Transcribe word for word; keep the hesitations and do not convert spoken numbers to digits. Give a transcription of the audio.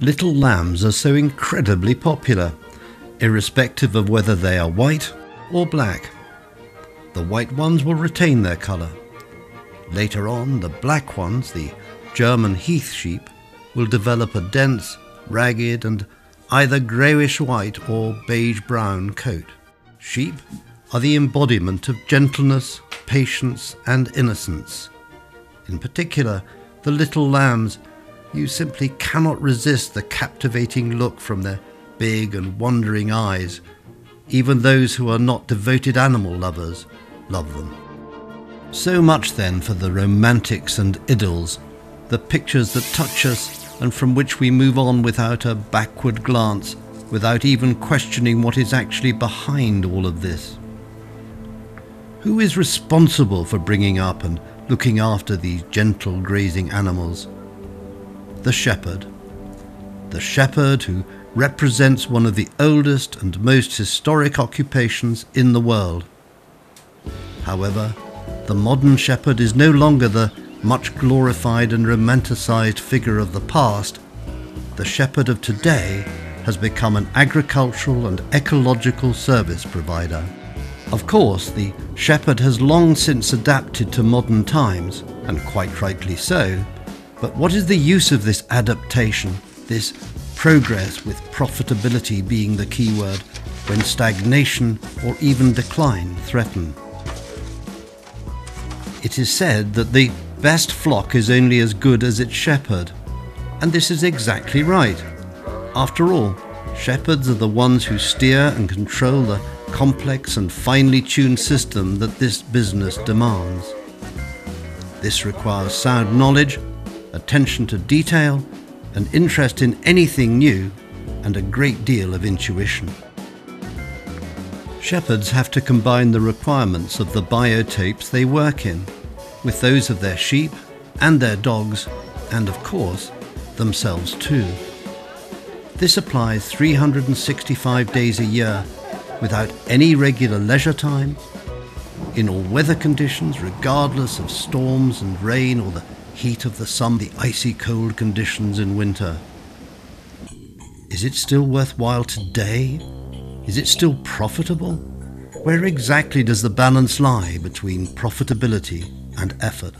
Little lambs are so incredibly popular, irrespective of whether they are white or black. The white ones will retain their colour. Later on, the black ones, the German heath sheep, will develop a dense, ragged and either greyish-white or beige-brown coat. Sheep are the embodiment of gentleness, patience and innocence. In particular, the little lambs, you simply cannot resist the captivating look from their big and wandering eyes. Even those who are not devoted animal lovers love them. So much then for the romantics and idylls, the pictures that touch us and from which we move on without a backward glance, without even questioning what is actually behind all of this. Who is responsible for bringing up and looking after these gentle grazing animals? The shepherd. The shepherd who represents one of the oldest and most historic occupations in the world. However, the modern shepherd is no longer the much glorified and romanticised figure of the past. The shepherd of today has become an agricultural and ecological service provider. Of course, the shepherd has long since adapted to modern times, and quite rightly so, but what is the use of this adaptation, this progress with profitability being the key word, when stagnation or even decline threaten? It is said that the best flock is only as good as its shepherd, and this is exactly right. After all, shepherds are the ones who steer and control the complex and finely tuned system that this business demands. This requires sound knowledge, attention to detail, an interest in anything new, and a great deal of intuition. Shepherds have to combine the requirements of the biotopes they work in with those of their sheep and their dogs, and of course, themselves too. This applies three hundred sixty-five days a year, without any regular leisure time, in all weather conditions, regardless of storms and rain or the heat of the sun, the icy cold conditions in winter. Is it still worthwhile today? Is it still profitable? Where exactly does the balance lie between profitability and effort?